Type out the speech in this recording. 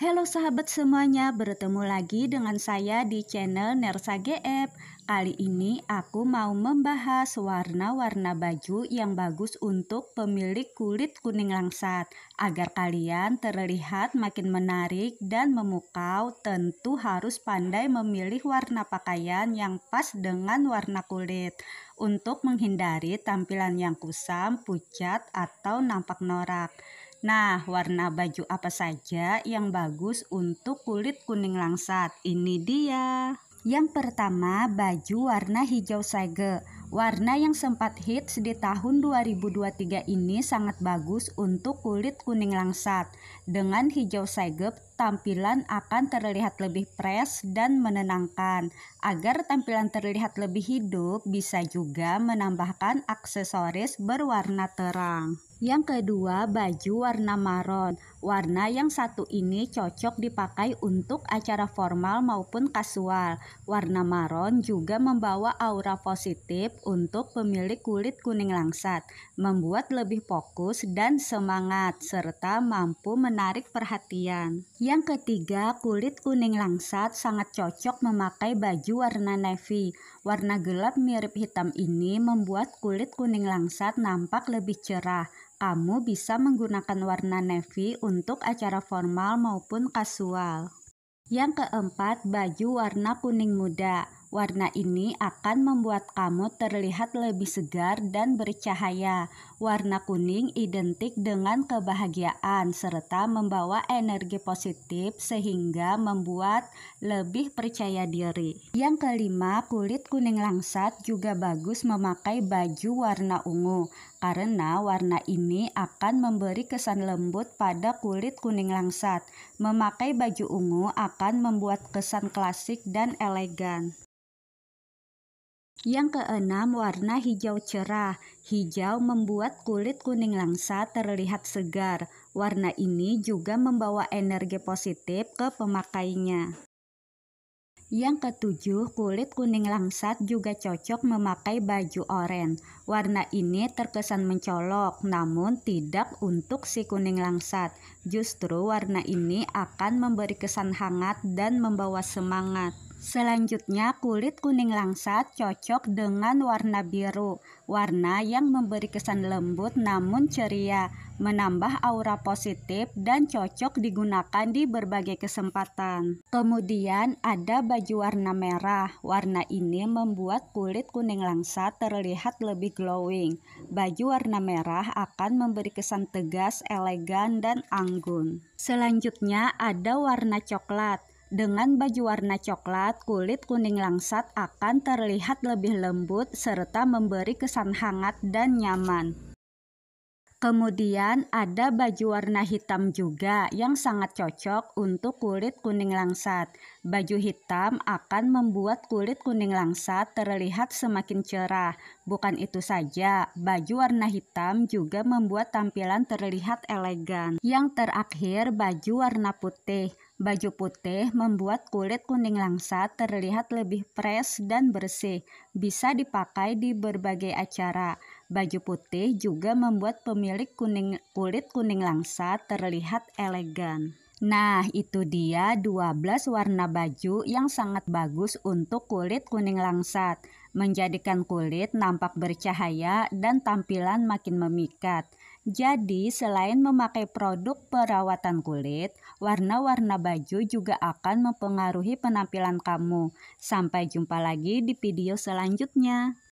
Halo sahabat semuanya, bertemu lagi dengan saya di channel Nersa GF. Kali ini aku mau membahas warna-warna baju yang bagus untuk pemilik kulit kuning langsat. Agar kalian terlihat makin menarik dan memukau, tentu harus pandai memilih warna pakaian yang pas dengan warna kulit. Untuk menghindari tampilan yang kusam, pucat, atau nampak norak. Nah, warna baju apa saja yang bagus untuk kulit kuning langsat? Ini dia. Yang pertama, baju warna hijau sage. Warna yang sempat hits di tahun 2023 ini sangat bagus untuk kulit kuning langsat. Dengan hijau sage, tampilan akan terlihat lebih fresh dan menenangkan. Agar tampilan terlihat lebih hidup, bisa juga menambahkan aksesoris berwarna terang. Yang kedua, baju warna maron. Warna yang satu ini cocok dipakai untuk acara formal maupun kasual. Warna maron juga membawa aura positif untuk pemilik kulit kuning langsat, membuat lebih fokus dan semangat, serta mampu menarik perhatian. Yang ketiga, kulit kuning langsat sangat cocok memakai baju warna navy. Warna gelap mirip hitam ini membuat kulit kuning langsat nampak lebih cerah. Kamu bisa menggunakan warna navy untuk acara formal maupun kasual. Yang keempat, baju warna kuning muda. Warna ini akan membuat kamu terlihat lebih segar dan bercahaya. Warna kuning identik dengan kebahagiaan serta membawa energi positif sehingga membuat lebih percaya diri. Yang kelima, kulit kuning langsat juga bagus memakai baju warna ungu karena warna ini akan memberi kesan lembut pada kulit kuning langsat. Memakai baju ungu akan membuat kesan klasik dan elegan. Yang keenam, warna hijau cerah. Hijau membuat kulit kuning langsat terlihat segar. Warna ini juga membawa energi positif ke pemakainya. Yang ketujuh, kulit kuning langsat juga cocok memakai baju oranye. Warna ini terkesan mencolok, namun tidak untuk si kuning langsat. Justru warna ini akan memberi kesan hangat dan membawa semangat. Selanjutnya, kulit kuning langsat cocok dengan warna biru. Warna yang memberi kesan lembut namun ceria, menambah aura positif dan cocok digunakan di berbagai kesempatan. Kemudian ada baju warna merah. Warna ini membuat kulit kuning langsat terlihat lebih glowing. Baju warna merah akan memberi kesan tegas, elegan, dan anggun. Selanjutnya ada warna coklat. Dengan baju warna coklat, kulit kuning langsat akan terlihat lebih lembut serta memberi kesan hangat dan nyaman. Kemudian ada baju warna hitam juga yang sangat cocok untuk kulit kuning langsat. Baju hitam akan membuat kulit kuning langsat terlihat semakin cerah. Bukan itu saja, baju warna hitam juga membuat tampilan terlihat elegan. Yang terakhir, baju warna putih. Baju putih membuat kulit kuning langsat terlihat lebih fresh dan bersih, bisa dipakai di berbagai acara. Baju putih juga membuat pemilik kulit kuning langsat terlihat elegan. Nah, itu dia 12 warna baju yang sangat bagus untuk kulit kuning langsat, menjadikan kulit nampak bercahaya dan tampilan makin memikat. Jadi, selain memakai produk perawatan kulit, warna-warna baju juga akan mempengaruhi penampilan kamu. Sampai jumpa lagi di video selanjutnya.